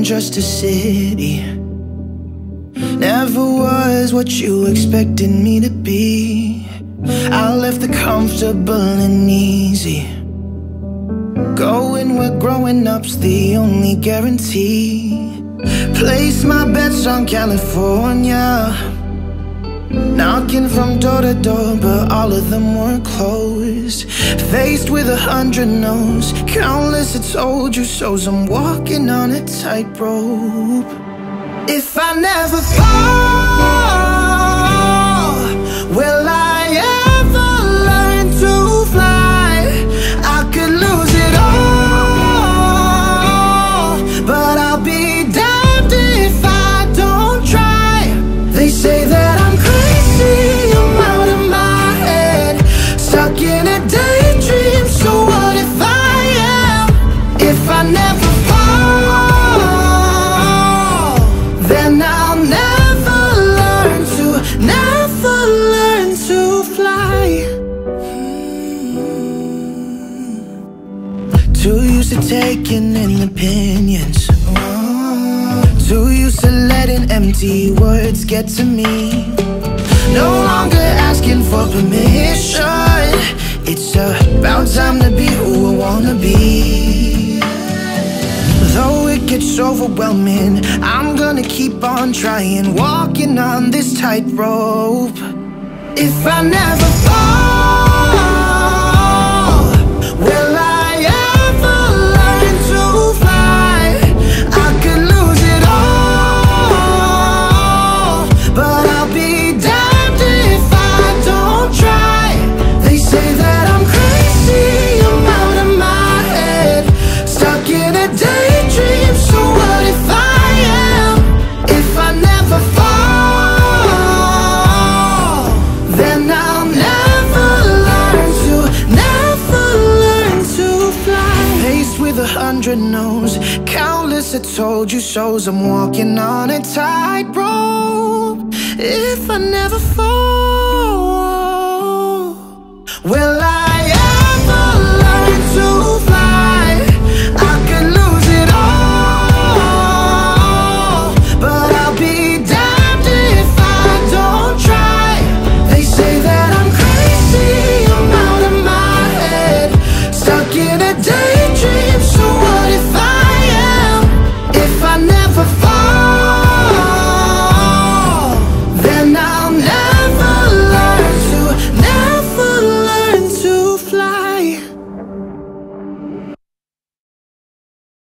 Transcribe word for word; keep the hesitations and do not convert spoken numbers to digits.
been just a city. Never was what you expected me to be. I left the comfortable and easy. Going where growing up's the only guarantee. Place my bets on California. Knocking from door to door, but all of them were closed. Faced with a hundred no's, countless had told you so's. I'm walking on a tightrope. If I never fall, will I ever learn to fly? I could lose it all, but I'll be damned if I don't try. They say that taking in opinions, oh, too used to letting empty words get to me. No longer asking for permission. It's about time to be who I wanna be. Though it gets overwhelming, I'm gonna keep on trying, walking on this tightrope. If I never fall, will I knows, countless have told you so's. I'm walking on a tightrope. If I never fall.